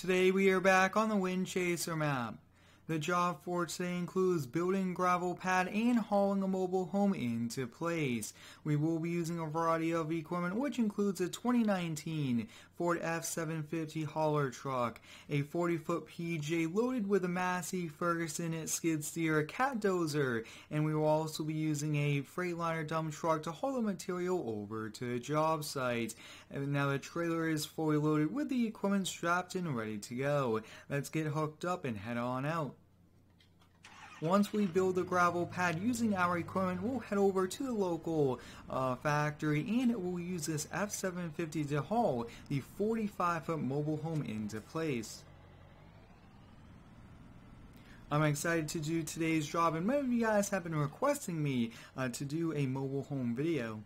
Today we are back on the Windchaser map. The job for today includes building a gravel pad and hauling a mobile home into place. We will be using a variety of equipment, which includes a 2019 Ford F750 hauler truck, a 40-foot PJ loaded with a Massey Ferguson skid steer, Cat Dozer, and we will also be using a Freightliner dump truck to haul the material over to the job site. And now the trailer is fully loaded with the equipment strapped and ready to go. Let's get hooked up and head on out. Once we build the gravel pad using our equipment, we'll head over to the local factory and we'll use this F750 to haul the 45-foot mobile home into place. I'm excited to do today's job, and many of you guys have been requesting me to do a mobile home video.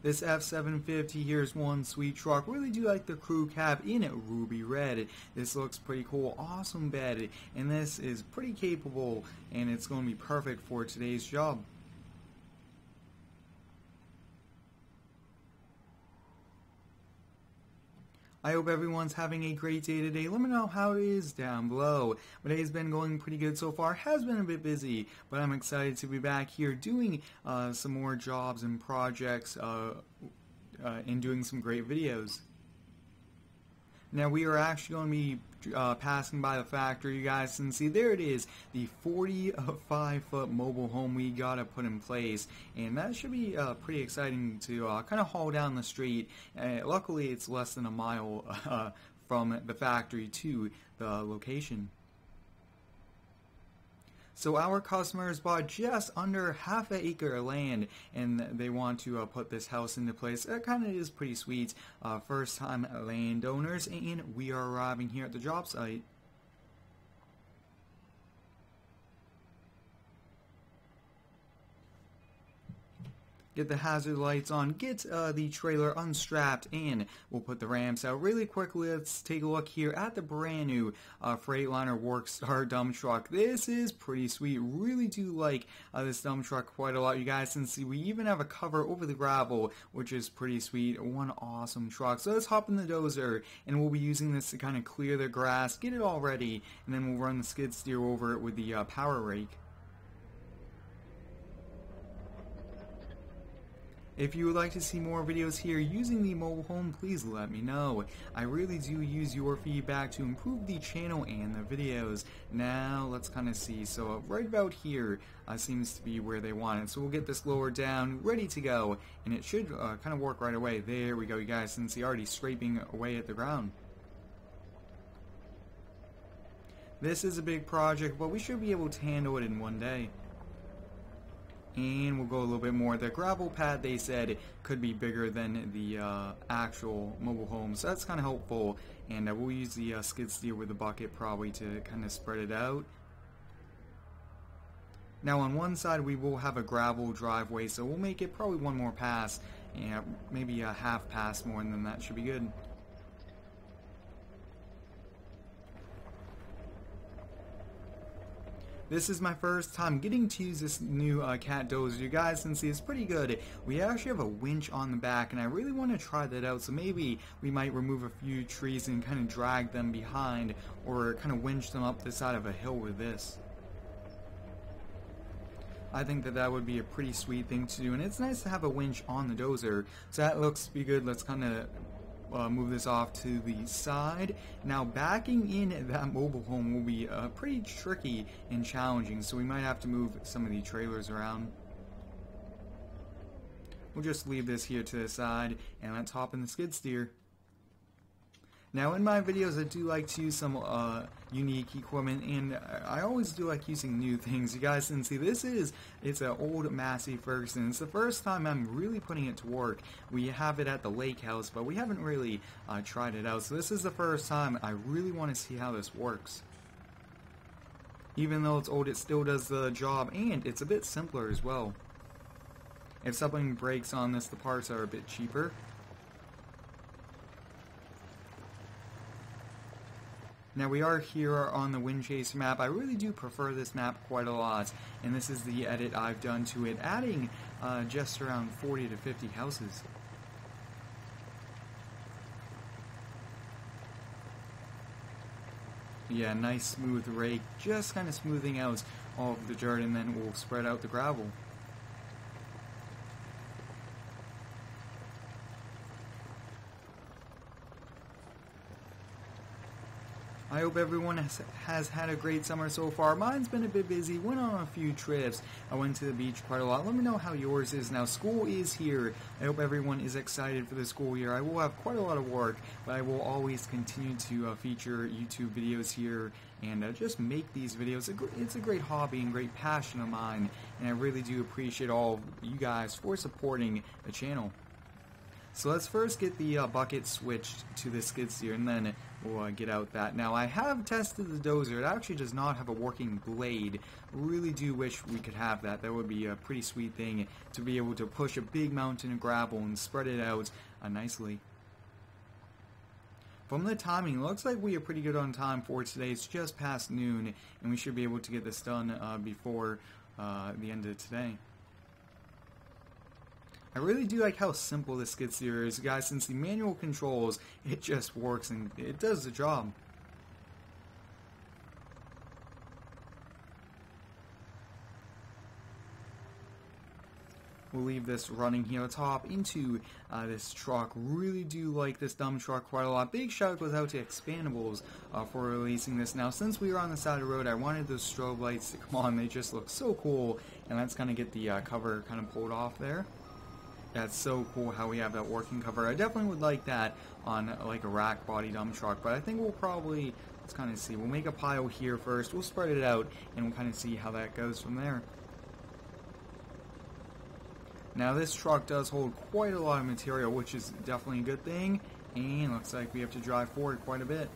This F750 here is one sweet truck. Really do like the crew cab in it, ruby red. This looks pretty cool, awesome bed, and this is pretty capable, and it's going to be perfect for today's job. I hope everyone's having a great day today. Let me know how it is down below. My day's been going pretty good so far. Has been a bit busy, but I'm excited to be back here doing some more jobs and projects and doing some great videos. Now we are actually going to be passing by the factory, you guys, and see there it is, the 45-foot mobile home we got to put in place, and that should be pretty exciting to kind of haul down the street. Luckily it's less than a mile from the factory to the location. So our customers bought just under half an acre of land, and they want to put this house into place. That kind of is pretty sweet. First time landowners, and we are arriving here at the job site. Get the hazard lights on, get the trailer unstrapped, and we'll put the ramps out really quickly. Let's take a look here at the brand new Freightliner Workstar dump truck. This is pretty sweet. Really do like this dump truck quite a lot, you guys, and see we even have a cover over the gravel, which is pretty sweet. One awesome truck. So let's hop in the dozer, and we'll be using this to kind of clear the grass, get it all ready, and then we'll run the skid steer over it with the power rake. If you would like to see more videos here using the mobile home, please let me know. I really do use your feedback to improve the channel and the videos. Now, let's kind of see. So right about here seems to be where they want it. So we'll get this lowered down, ready to go, and it should kind of work right away. There we go, you guys, since he's already scraping away at the ground. This is a big project, but we should be able to handle it in one day. And we'll go a little bit more. The gravel pad, they said, could be bigger than the actual mobile home, so that's kind of helpful. And we'll use the skid steer with the bucket probably to kind of spread it out. Now on one side we will have a gravel driveway, so we'll make it probably one more pass, and maybe a half pass more, and then that should be good. This is my first time getting to use this new Cat Dozer, you guys, and see it's pretty good. We actually have a winch on the back, and I really want to try that out, so maybe we might remove a few trees and kind of drag them behind, or kind of winch them up the side of a hill with this. I think that would be a pretty sweet thing to do, and it's nice to have a winch on the dozer, so that looks to be good. Let's kind of move this off to the side. Now backing in that mobile home will be pretty tricky and challenging, so we might have to move some of the trailers around. We'll just leave this here to the side, and let's hop in the skid steer. Now in my videos I do like to use some unique equipment, and I always do like using new things, you guys, and see this is, it's an old Massey Ferguson. It's the first time I'm really putting it to work. We have it at the lake house, but we haven't really tried it out, so this is the first time. I really want to see how this works. Even though it's old, it still does the job, and it's a bit simpler as well. If something breaks on this, the parts are a bit cheaper. Now we are here on the Windchaser map. I really do prefer this map quite a lot, and this is the edit I've done to it, adding just around 40 to 50 houses. yeah, nice smooth rake, just kind of smoothing out all of the dirt, and then we'll spread out the gravel. I hope everyone has had a great summer so far. Mine's been a bit busy, went on a few trips. I went to the beach quite a lot. Let me know how yours is now. School is here. I hope everyone is excited for the school year. I will have quite a lot of work, but I will always continue to feature YouTube videos here and just make these videos. It's a great hobby and great passion of mine, and I really do appreciate all of you guys for supporting the channel. So let's first get the bucket switched to the skid steer, and then we'll get out that. Now, I have tested the dozer. It actually does not have a working blade. Really do wish we could have that. That would be a pretty sweet thing to be able to push a big mountain of gravel and spread it out nicely. From the timing, looks like we are pretty good on time for today. It's just past noon, and we should be able to get this done before the end of today. I really do like how simple this skid steer is, guys. Since the manual controls, it just works and it does the job. We'll leave this running here. Let's hop into this truck. Really do like this dump truck quite a lot. Big shout out to Expandables for releasing this. Now, since we were on the side of the road, I wanted those strobe lights to come on. They just look so cool, and let's kind of get the cover kind of pulled off there. That's so cool how we have that working cover. I definitely would like that on like a rack body dump truck, but I think we'll probably, let's kind of see, we'll make a pile here first, we'll spread it out, and we'll kind of see how that goes from there. Now this truck does hold quite a lot of material, which is definitely a good thing, and looks like we have to drive forward quite a bit.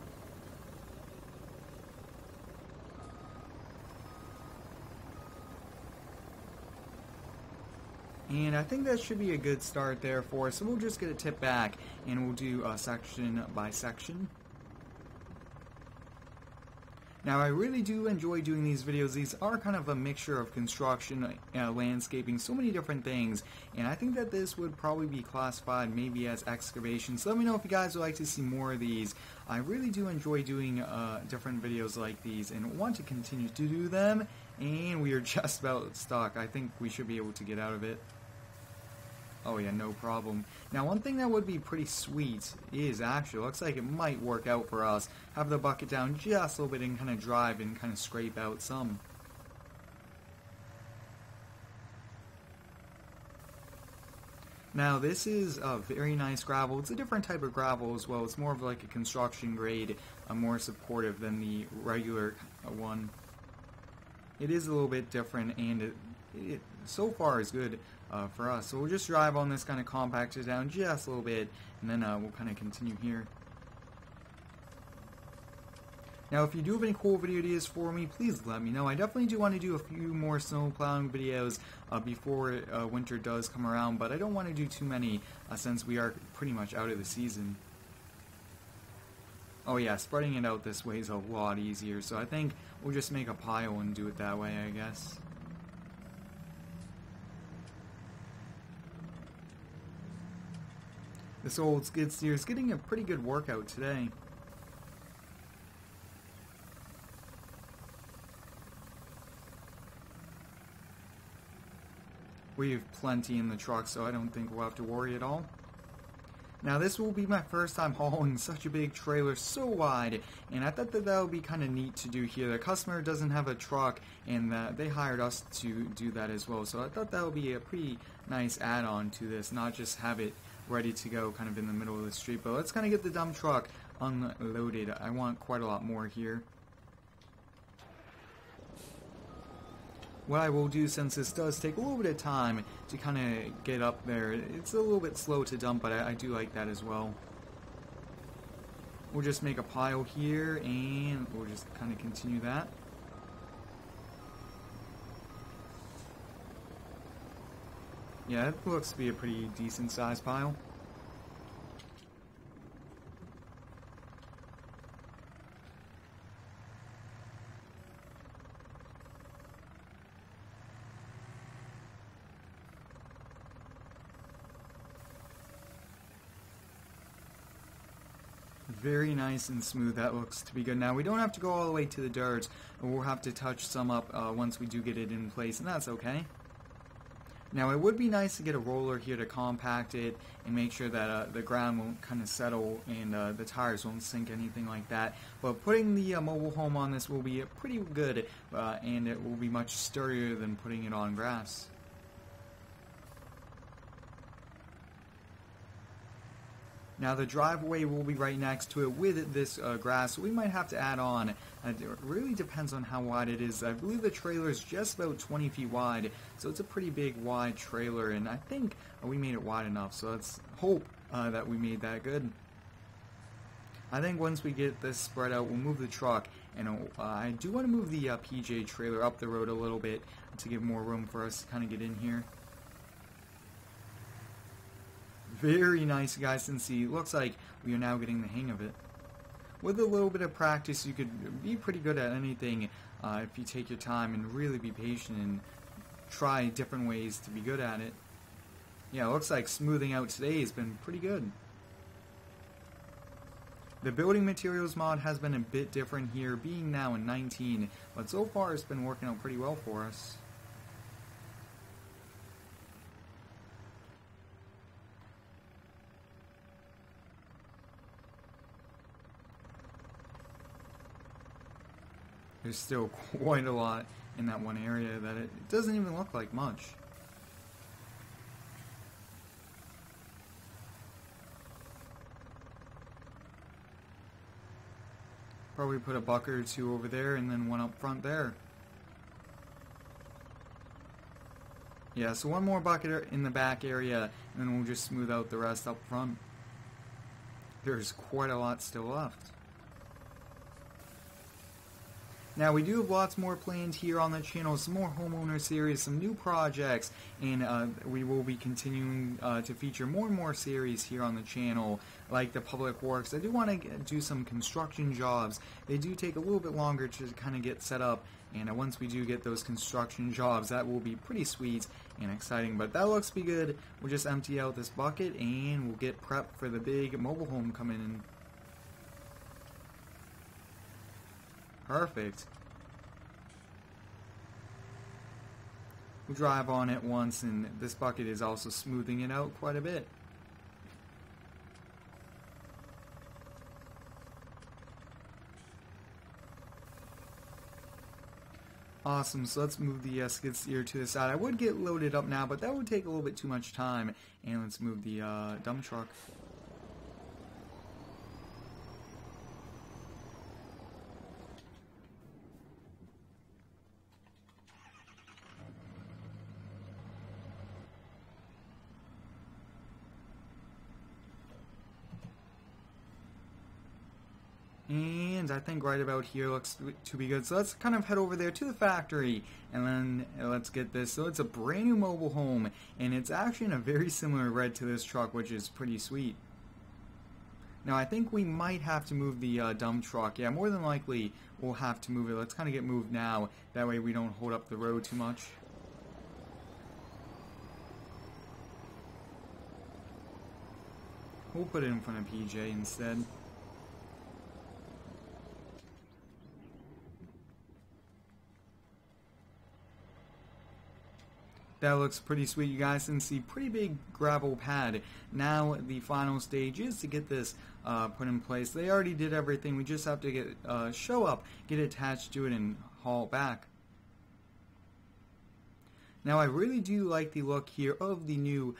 And I think that should be a good start there for us. So we'll just get a tip back and we'll do section by section. Now, I really do enjoy doing these videos. These are kind of a mixture of construction, landscaping, so many different things. And I think that this would probably be classified maybe as excavation. So let me know if you guys would like to see more of these. I really do enjoy doing different videos like these and want to continue to do them. And we are just about stuck. I think we should be able to get out of it. Oh yeah, no problem. Now, one thing that would be pretty sweet is actually, looks like it might work out for us. Have the bucket down just a little bit and kind of drive and kind of scrape out some. Now, this is a very nice gravel. It's a different type of gravel as well. It's more of like a construction grade, more supportive than the regular one. It is a little bit different, and it so far is good for us. So we'll just drive on this, kind of compact it down just a little bit, and then we'll kind of continue here. Now, if you do have any cool video ideas for me, please let me know. I definitely do want to do a few more snow plowing videos before winter does come around, but I don't want to do too many since we are pretty much out of the season. Oh yeah, spreading it out this way is a lot easier, so I think we'll just make a pile and do it that way, I guess. This old skid steer is getting a pretty good workout today. We have plenty in the truck, so I don't think we'll have to worry at all. Now, this will be my first time hauling such a big trailer, so wide, and I thought that would be kind of neat to do here. The customer doesn't have a truck, and they hired us to do that as well, so I thought that would be a pretty nice add-on to this, not just have it ready to go kind of in the middle of the street. But let's kind of get the dump truck unloaded. I want quite a lot more here. What I will do, since this does take a little bit of time to kind of get up there, it's a little bit slow to dump, but I do like that as well. We'll just make a pile here, and we'll just kind of continue that. Yeah, it looks to be a pretty decent sized pile. very nice and smooth. That looks to be good. Now, we don't have to go all the way to the dirt, but we'll have to touch some up once we do get it in place, and that's okay. Now, it would be nice to get a roller here to compact it and make sure that the ground won't kind of settle and the tires won't sink, anything like that. But putting the mobile home on this will be pretty good, and it will be much sturdier than putting it on grass. Now, the driveway will be right next to it with this grass. We might have to add on. It really depends on how wide it is. I believe the trailer is just about 20 feet wide, so it's a pretty big, wide trailer, and I think we made it wide enough, so let's hope that we made that good. I think once we get this spread out, we'll move the truck, and I do want to move the PJ trailer up the road a little bit to give more room for us to kind of get in here. Very nice, guys, and see, looks like we are now getting the hang of it. With a little bit of practice, you could be pretty good at anything if you take your time and really be patient and try different ways to be good at it. Yeah, it looks like smoothing out today has been pretty good. The building materials mod has been a bit different here, being now in 19, but so far it's been working out pretty well for us. There's still quite a lot in that one area that it doesn't even look like much. Probably put a bucket or two over there and then one up front there. Yeah, so one more bucket in the back area and then we'll just smooth out the rest up front. There's quite a lot still left. Now, we do have lots more planned here on the channel, some more homeowner series, some new projects, and we will be continuing to feature more and more series here on the channel, like the public works. I do want to do some construction jobs. They do take a little bit longer to kind of get set up, and once we do get those construction jobs, that will be pretty sweet and exciting, but that looks to be good. We'll just empty out this bucket, and we'll get prepped for the big mobile home coming in. Perfect. We'll drive on it once, and this bucket is also smoothing it out quite a bit. Awesome, so let's move the skid steer to the side. I would get loaded up now, but that would take a little bit too much time. And let's move the dump truck. And I think right about here looks to be good. So let's kind of head over there to the factory and then let's get this. So it's a brand new mobile home and it's actually in a very similar red to this truck, which is pretty sweet. Now I think we might have to move the dump truck. Yeah, more than likely we'll have to move it. Let's kind of get moved now. That way we don't hold up the road too much. We'll put it in front of PJ instead. That looks pretty sweet, you guys, and see, pretty big gravel pad. Now the final stage is to get this put in place. They already did everything. We just have to get show up, get attached to it, and haul back. Now I really do like the look here of the new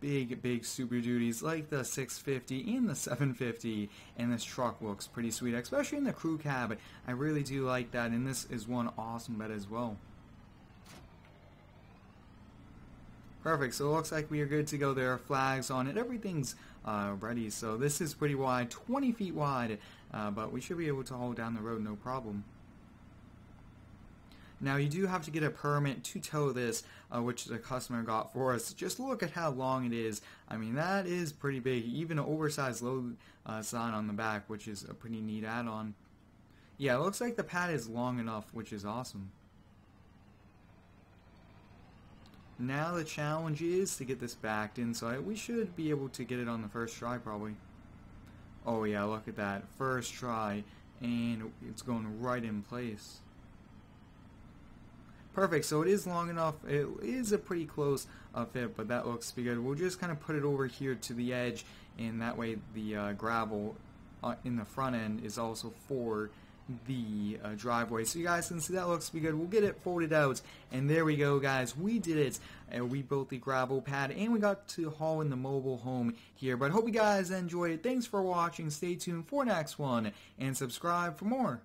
big Super Duties, like the 650 and the 750, and this truck looks pretty sweet, especially in the crew cab. I really do like that, and this is one awesome bed as well. Perfect, so it looks like we are good to go. There are flags on it, everything's ready. So this is pretty wide, 20 feet wide, but we should be able to haul down the road no problem. Now you do have to get a permit to tow this, which the customer got for us. Just look at how long it is. I mean, that is pretty big, even an oversized load sign on the back, which is a pretty neat add-on. Yeah, it looks like the pad is long enough, which is awesome. Now the challenge is to get this backed in, so we should be able to get it on the first try probably. Oh yeah, look at that. First try, and it's going right in place. Perfect, so it is long enough. It is a pretty close fit, but that looks pretty good. We'll just kind of put it over here to the edge, and that way the gravel in the front end is also for the driveway. So you guys can see that looks pretty good. We'll get it folded out, and there we go, guys. We did it. We built the gravel pad, and we got to haul in the mobile home here. But I hope you guys enjoyed it. Thanks for watching. Stay tuned for next one, and subscribe for more.